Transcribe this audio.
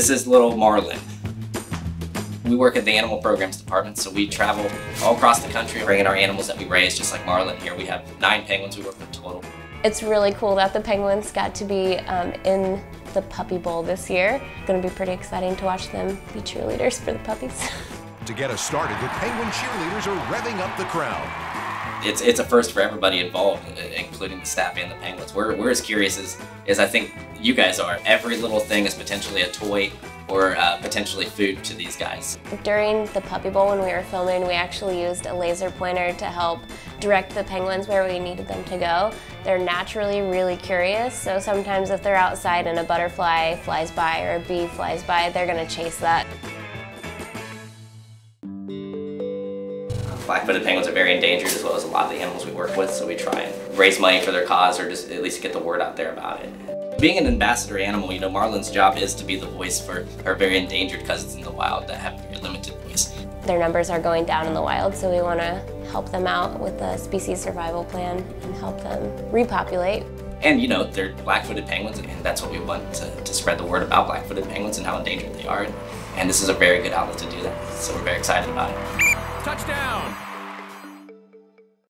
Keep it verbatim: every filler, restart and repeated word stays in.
This is little Marlin. We work at the Animal Programs Department, so we travel all across the country bringing our animals that we raise, just like Marlin here. We have nine penguins we work with total. It's really cool that the penguins got to be um, in the Puppy Bowl this year. It's going to be pretty exciting to watch them be cheerleaders for the puppies. To get us started, the penguin cheerleaders are revving up the crowd. It's, it's a first for everybody involved, including the staff and the penguins. We're, we're as curious as, as I think you guys are. Every little thing is potentially a toy or uh, potentially food to these guys. During the Puppy Bowl when we were filming, we actually used a laser pointer to help direct the penguins where we needed them to go. They're naturally really curious, so sometimes if they're outside and a butterfly flies by or a bee flies by, they're gonna chase that. Black-footed penguins are very endangered, as well as a lot of the animals we work with, so we try and raise money for their cause or just at least get the word out there about it. Being an ambassador animal, you know, Marlin's job is to be the voice for our very endangered cousins in the wild that have very limited voice. Their numbers are going down in the wild, so we want to help them out with a species survival plan and help them repopulate. And, you know, they're black-footed penguins, and that's what we want, to, to spread the word about black-footed penguins and how endangered they are. And this is a very good outlet to do that, so we're very excited about it. Touchdown!